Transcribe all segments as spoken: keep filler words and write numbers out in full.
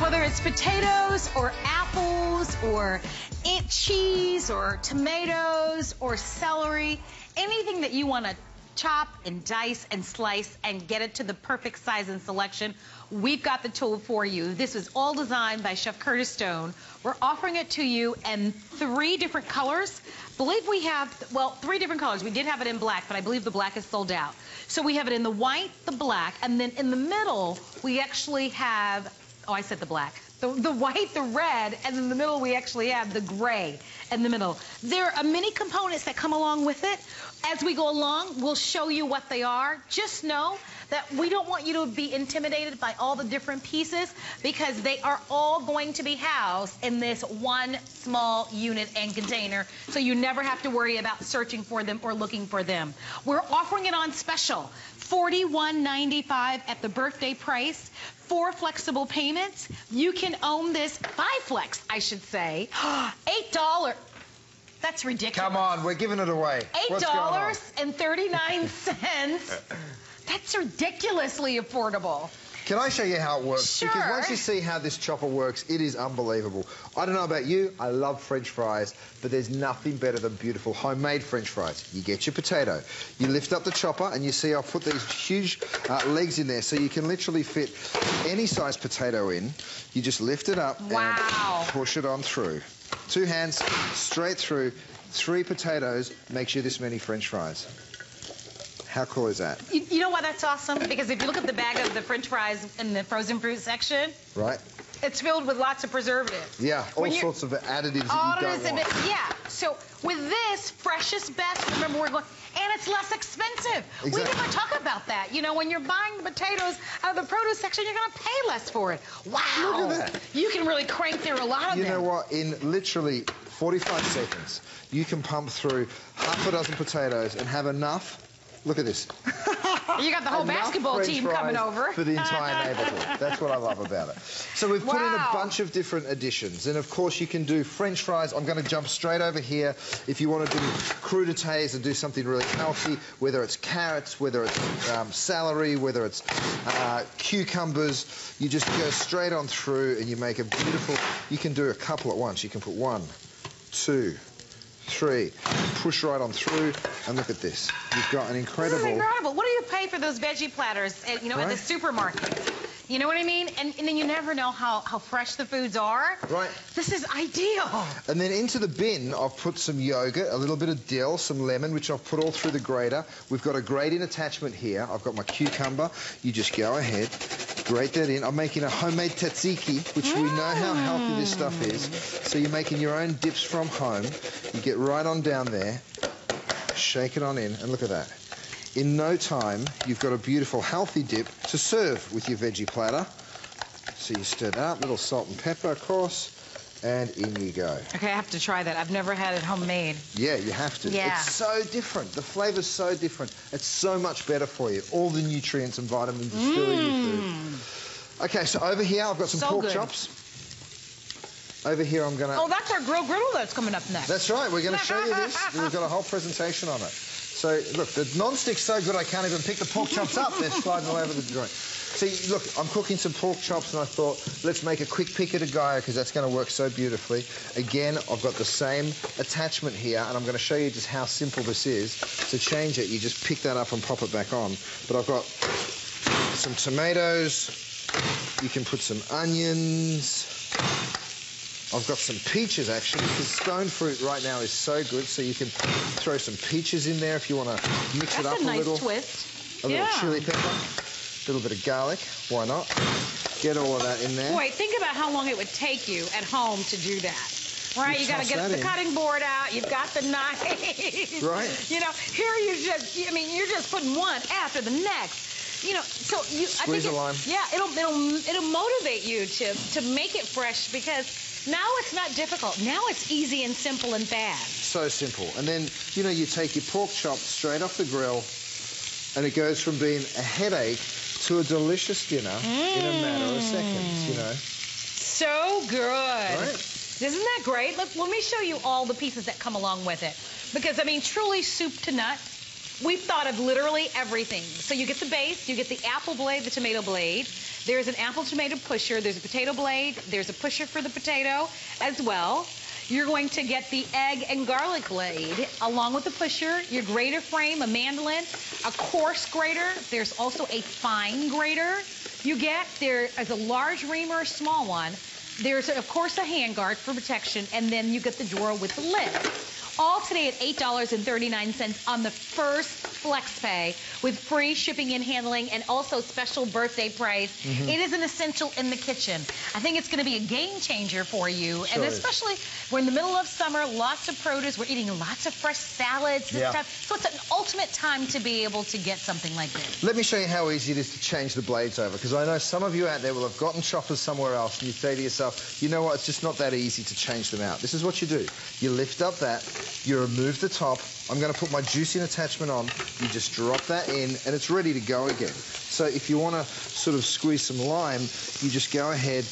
whether it's potatoes or apples or cheese or tomatoes or celery, anything that you want to chop and dice and slice and get it to the perfect size and selection, we've got the tool for you. This was all designed by Chef Curtis Stone. We're offering it to you in three different colors. I believe we have, well, three different colors. We did have it in black, but I believe the black is sold out. So we have it in the white, the black, and then in the middle, we actually have, oh, I said the black. The, the white, the red, and in the middle we actually have the gray in the middle. There are many components that come along with it. As we go along, we'll show you what they are. Just know that we don't want you to be intimidated by all the different pieces because they are all going to be housed in this one small unit and container, so you never have to worry about searching for them or looking for them. We're offering it on special, forty-one ninety-five at the birthday price. Four flexible payments. You can own this, five flex, I should say. eight dollars. That's ridiculous. Come on, we're giving it away. eight dollars and thirty-nine cents. That's ridiculously affordable. Can I show you how it works? Sure. Because once you see how this chopper works, it is unbelievable. I don't know about you, I love French fries, but there's nothing better than beautiful homemade French fries. You get your potato, you lift up the chopper, and you see I've put these huge uh, legs in there, so you can literally fit any size potato in. You just lift it up wow. and push it on through. Two hands, straight through, three potatoes makes you this many French fries. How cool is that? You, you know why that's awesome? Because if you look at the bag of the French fries in the frozen fruit section, right, it's filled with lots of preservatives. Yeah, all when sorts of additives that you don't want. It, yeah, so with this, freshest, best, remember we're going, and it's less expensive. Exactly. We never talk about that. You know, when you're buying the potatoes out of the produce section, you're going to pay less for it. Wow. Look at that. You can really crank through a lot of you them. You know what? In literally forty-five seconds, you can pump through half a dozen potatoes and have enough. Look at this. You got the whole basketball French team coming over. For the entire neighborhood. That's what I love about it. So we've put wow. in a bunch of different additions. And of course you can do French fries. I'm going to jump straight over here. If you want to do crudités and do something really healthy, whether it's carrots, whether it's um, celery, whether it's uh, cucumbers, you just go straight on through and you make a beautiful, you can do a couple at once. You can put one, two, three, push right on through, and look at this. You've got an incredible... This is incredible. What do you pay for those veggie platters at, you know, right? at the supermarket? You know what I mean? And, and then you never know how, how fresh the foods are. Right. This is ideal. And then into the bin, I've put some yogurt, a little bit of dill, some lemon, which I've put all through the grater. We've got a grating attachment here. I've got my cucumber. You just go ahead, grate that in. I'm making a homemade tzatziki, which mm. we know how healthy this stuff is. So you're making your own dips from home. You get right on down there, shake it on in, and look at that. In no time, you've got a beautiful, healthy dip to serve with your veggie platter. So you stir that up, a little salt and pepper, of course, and in you go. Okay, I have to try that. I've never had it homemade. Yeah, you have to. Yeah. It's so different. The flavor's so different. It's so much better for you. All the nutrients and vitamins are still in your food. Okay, so over here, I've got some so pork good. chops. Over here, I'm going to... Oh, that's our grilled griddle that's coming up next. That's right. We're going to show you this. We've got a whole presentation on it. So, look, the non-stick's so good I can't even pick the pork chops up. They're sliding all over the joint. See, look, I'm cooking some pork chops and I thought, let's make a quick pick at a guy because that's going to work so beautifully. Again, I've got the same attachment here and I'm going to show you just how simple this is. To change it, you just pick that up and pop it back on. But I've got some tomatoes. You can put some onions. I've got some peaches, actually, because stone fruit right now is so good, so you can throw some peaches in there if you want to mix it up a little. That's a nice twist. A little chili pepper, a little bit of garlic, why not? Get all of that in there. Boy, think about how long it would take you at home to do that. Right, you got to get the cutting board out, you've got the knife. Right. You know, here you just, I mean, you're just putting one after the next. You know, so you, Squeeze I think it, a lime. Yeah, it'll, it'll, it'll motivate you to, to make it fresh because... Now it's not difficult. Now it's easy and simple and fast. So simple. And then, you know, you take your pork chops straight off the grill and it goes from being a headache to a delicious dinner mm. in a matter of seconds, you know. So good. Right? Isn't that great? Look, let me show you all the pieces that come along with it. Because, I mean, truly soup to nuts. We've thought of literally everything. So you get the base, you get the apple blade, the tomato blade. There's an apple tomato pusher, there's a potato blade, there's a pusher for the potato as well. You're going to get the egg and garlic blade along with the pusher, your grater frame, a mandolin, a coarse grater. There's also a fine grater you get. There is a large ream or a small one. There's, of course, a hand guard for protection, and then you get the drawer with the lid. All today at eight dollars and thirty-nine cents on the first FlexPay with free shipping and handling and also special birthday price. Mm-hmm. It is an essential in the kitchen. I think it's going to be a game changer for you. Sure and especially, is. We're in the middle of summer, lots of produce. We're eating lots of fresh salads and yeah. stuff. So it's an ultimate time to be able to get something like this. Let me show you how easy it is to change the blades over, because I know some of you out there will have gotten choppers somewhere else and you say to yourself, you know what, it's just not that easy to change them out. This is what you do. You lift up that. You remove the top. I'm going to put my juicing attachment on. You just drop that in and it's ready to go again. So if you want to sort of squeeze some lime, you just go ahead,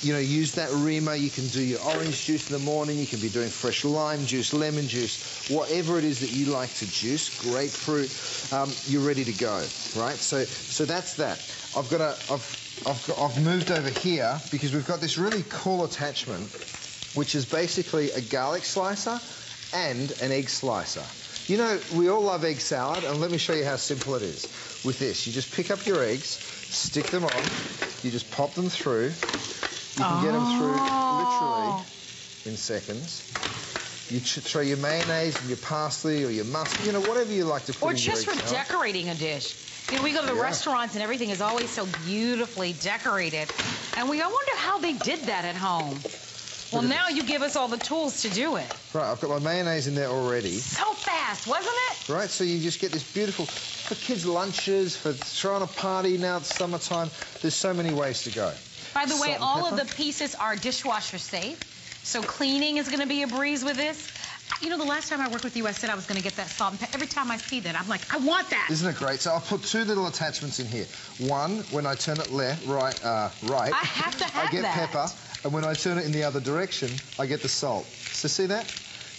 you know, use that reamer. You can do your orange juice in the morning. You can be doing fresh lime juice, lemon juice, whatever it is that you like to juice, grapefruit, um, you're ready to go, right? So so that's that. I've got a, I've, I've, got, I've moved over here because we've got this really cool attachment, which is basically a garlic slicer and an egg slicer. You know, we all love egg salad, and let me show you how simple it is with this. You just pick up your eggs, stick them on, you just pop them through. You can oh. get them through literally in seconds. You throw your mayonnaise and your parsley or your mustard, you know, whatever you like to put or in your egg salad. Or just for decorating a dish. You know, we go to the yeah. restaurants and everything is always so beautifully decorated. And we all wonder how they did that at home. Well, now you give us all the tools to do it. Right, I've got my mayonnaise in there already. So fast, wasn't it? Right, so you just get this beautiful, for kids' lunches, for throwing a party now, it's summertime. There's so many ways to go. By the way, all of the pieces are dishwasher safe, so cleaning is going to be a breeze with this. You know, the last time I worked with you, I said I was going to get that salt and pepper. Every time I see that, I'm like, I want that. Isn't it great? So I'll put two little attachments in here. One, when I turn it left, right, uh, right. I have to have that. I get that. Pepper. And when I turn it in the other direction, I get the salt. So see that?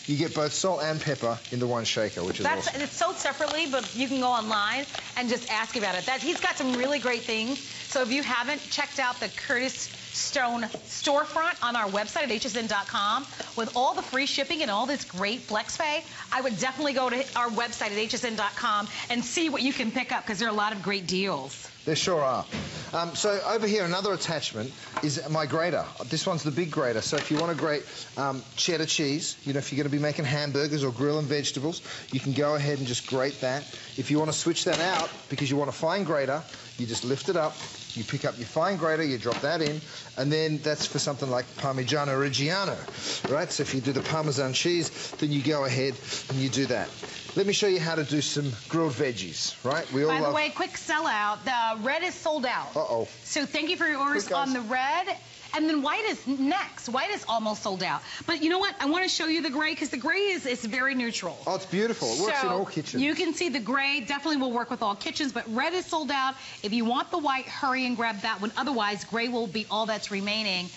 You get both salt and pepper into one shaker, which is That's, awesome. It's sold separately, but you can go online and just ask about it. That, he's got some really great things. So if you haven't checked out the Curtis Stone storefront on our website at h s n dot com with all the free shipping and all this great flex pay, I would definitely go to our website at h s n dot com and see what you can pick up, because there are a lot of great deals. There sure are. Um, so over here, another attachment is my grater. This one's the big grater. So if you want to grate um, cheddar cheese, you know, if you're going to be making hamburgers or grilling vegetables, you can go ahead and just grate that. If you want to switch that out because you want a fine grater, you just lift it up, you pick up your fine grater, you drop that in, and then that's for something like Parmigiano-Reggiano, right? So if you do the Parmesan cheese, then you go ahead and you do that. Let me show you how to do some grilled veggies, right? We all By the love... way, quick sellout. The red is sold out. Uh-oh. So thank you for your orders on the red. And then white is next. White is almost sold out. But you know what? I want to show you the gray, because the gray is, is very neutral. Oh, it's beautiful. It works so, in all kitchens. You can see the gray definitely will work with all kitchens, but red is sold out. If you want the white, hurry and grab that one. Otherwise, gray will be all that's remaining.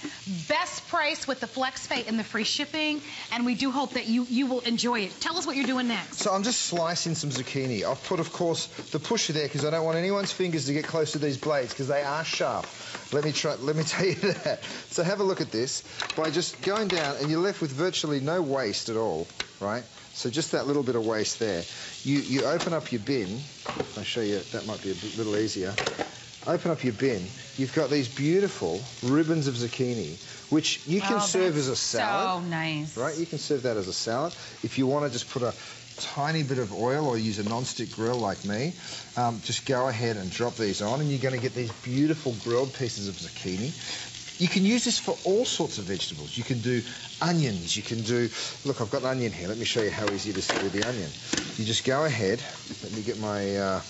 Best price with the FlexPay and the free shipping, and we do hope that you, you will enjoy it. Tell us what you're doing next. So I'm just slicing some zucchini. I've put, of course, the pusher there because I don't want anyone's fingers to get close to these blades because they are sharp. Let me try. Let me tell you that. So have a look at this by just going down, and you're left with virtually no waste at all, right? So just that little bit of waste there. You you open up your bin. I'll show you. That might be a bit, little easier. Open up your bin. You've got these beautiful ribbons of zucchini, which you can oh, serve as a salad. So nice, right? You can serve that as a salad. If you want to just put a tiny bit of oil or use a non-stick grill like me, um, just go ahead and drop these on, and you're going to get these beautiful grilled pieces of zucchini. You can use this for all sorts of vegetables. You can do onions, you can do... Look, I've got an onion here. Let me show you how easy it is to do the onion. You just go ahead, let me get my uh,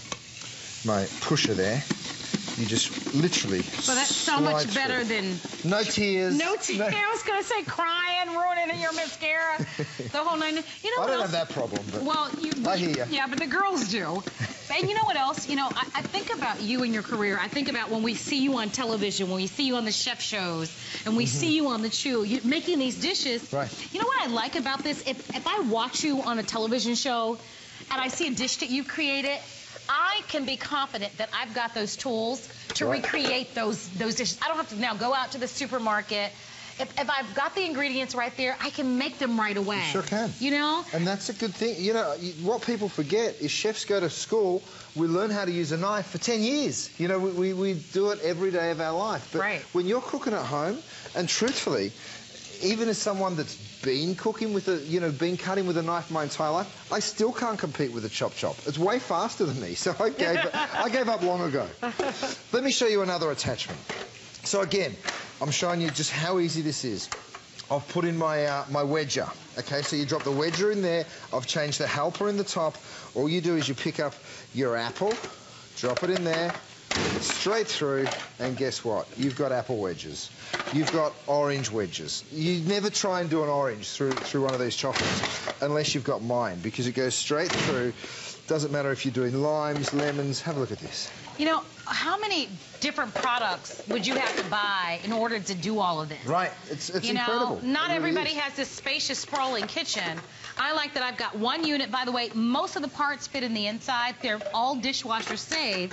my pusher there. You just literally Well, that's so much better through. than... No tears. No tears. No. I was going to say crying, ruining your mascara, the whole nine. You know I don't else? have that problem, but well, you, I hear you. Yeah, but the girls do. And you know what else? You know, I, I think about you and your career. I think about when we see you on television, when we see you on the chef shows, and we mm-hmm. see you on the Chew, you, making these dishes. Right. You know what I like about this? If, if I watch you on a television show and I see a dish that you created, I can be confident that I've got those tools to right. recreate those those dishes. I don't have to now go out to the supermarket. If, if I've got the ingredients right there, I can make them right away. You sure can. You know? And that's a good thing. You know, what people forget is chefs go to school, we learn how to use a knife for ten years. You know, we, we, we do it every day of our life. But right. when you're cooking at home, and truthfully, even as someone that's been cooking with a, you know, been cutting with a knife my entire life, I still can't compete with a Chop Chop. It's way faster than me, so I gave, I gave up long ago. Let me show you another attachment. So again, I'm showing you just how easy this is. I've put in my, uh, my wedger, okay? So you drop the wedger in there, I've changed the helper in the top. All you do is you pick up your apple, drop it in there, straight through, and guess what? You've got apple wedges. You've got orange wedges. You never try and do an orange through, through one of these choppers, unless you've got mine, because it goes straight through. Doesn't matter if you're doing limes, lemons. Have a look at this. You know, how many different products would you have to buy in order to do all of this? Right, it's, it's you know, incredible. Not it everybody really has this spacious, sprawling kitchen. I like that I've got one unit. By the way, most of the parts fit in the inside. They're all dishwasher safe.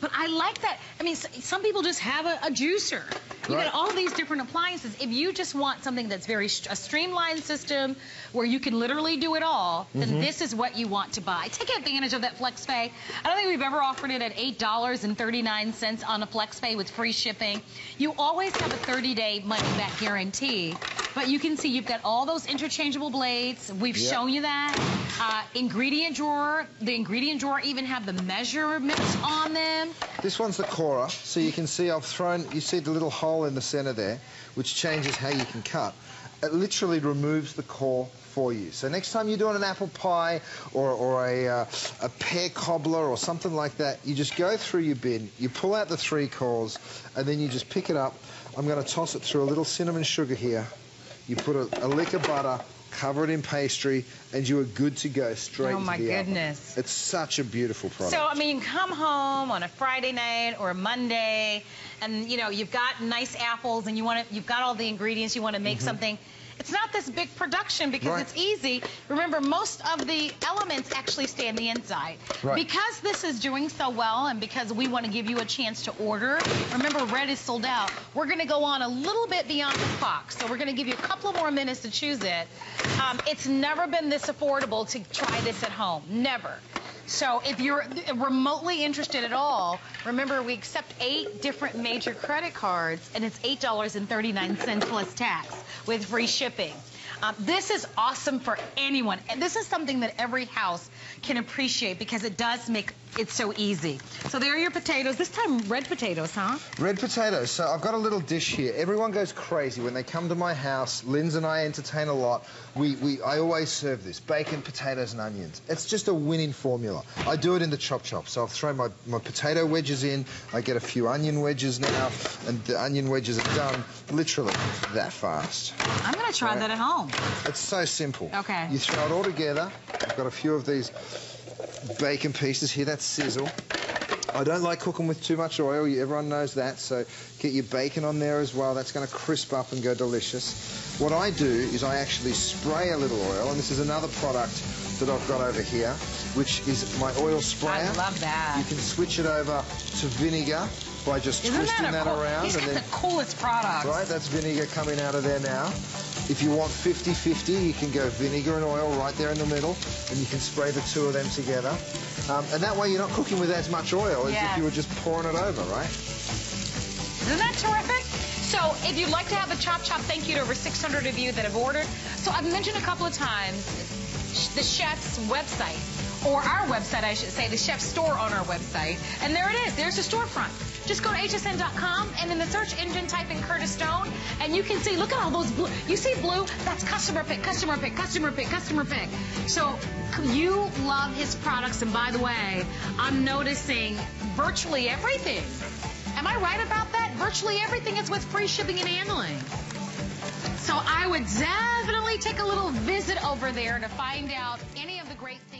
But I like that. I mean, some people just have a, a juicer. You right. got all these different appliances. If you just want something that's very st a streamlined system where you can literally do it all, then mm-hmm. this is what you want to buy. Take advantage of that FlexPay. I don't think we've ever offered it at eight thirty-nine on a FlexPay with free shipping. You always have a thirty day money-back guarantee. But you can see you've got all those interchangeable blades. We've yep. shown you that. Uh, ingredient drawer. The ingredient drawer even have the measurements on them. This one's the Cora. So you can see I've thrown, you see the little hole in the center there, which changes how you can cut. It literally removes the core for you. So next time you're doing an apple pie or, or a, uh, a pear cobbler or something like that, you just go through your bin, you pull out the three cores, and then you just pick it up. I'm going to toss it through a little cinnamon sugar here. You put a, a lick of butter, cover it in pastry, and you are good to go straight oh my to the goodness. Oven. It's such a beautiful product. So, I mean, come home on a Friday night or a Monday, and, you know, you've got nice apples, and you want to, you've got all the ingredients, you want to make mm-hmm. something. It's not this big production because right. it's easy. Remember, most of the elements actually stay on the inside. Right. Because this is doing so well and because we want to give you a chance to order, remember, red is sold out. We're going to go on a little bit beyond the clock. So we're going to give you a couple more minutes to choose it. Um, it's never been this affordable to try this at home. Never. So if you're remotely interested at all, remember we accept eight different major credit cards, and it's eight thirty-nine plus tax with free shipping. Um, this is awesome for anyone, and this is something that every house can appreciate because it does make it so easy. So there are your potatoes. This time, red potatoes, huh? Red potatoes. So I've got a little dish here. Everyone goes crazy when they come to my house. Linz and I entertain a lot. We, we, I always serve this. Bacon, potatoes, and onions. It's just a winning formula. I do it in the Chop Chop. So I've thrown my, my potato wedges in. I get a few onion wedges now, and the onion wedges are done literally that fast. I'm going to try so that at home. It's so simple. Okay. You throw it all together. I've got a few of these bacon pieces here. That's sizzle. I don't like cooking with too much oil. Everyone knows that. So get your bacon on there as well. That's going to crisp up and go delicious. What I do is I actually spray a little oil, and this is another product that I've got over here, which is my oil sprayer. I love that. You can switch it over to vinegar by just Isn't twisting that, that cool, around. He's got and then, the coolest product. Right, that's vinegar coming out of there now. If you want fifty fifty, you can go vinegar and oil right there in the middle, and you can spray the two of them together. Um, and that way you're not cooking with as much oil as yeah. if you were just pouring it over, right? Isn't that terrific? So if you'd like to have a Chop Chop, thank you to over six hundred of you that have ordered. So I've mentioned a couple of times the chef's website, or our website, I should say, the chef's store on our website. And there it is. There's the storefront. Just go to H S N dot com, and in the search engine, type in Curtis Stone, and you can see, look at all those blue. You see blue? That's customer pick, customer pick, customer pick, customer pick. So you love his products, and by the way, I'm noticing virtually everything. Am I right about that? Virtually everything is with free shipping and handling. So I would definitely take a little visit over there to find out any of the great things.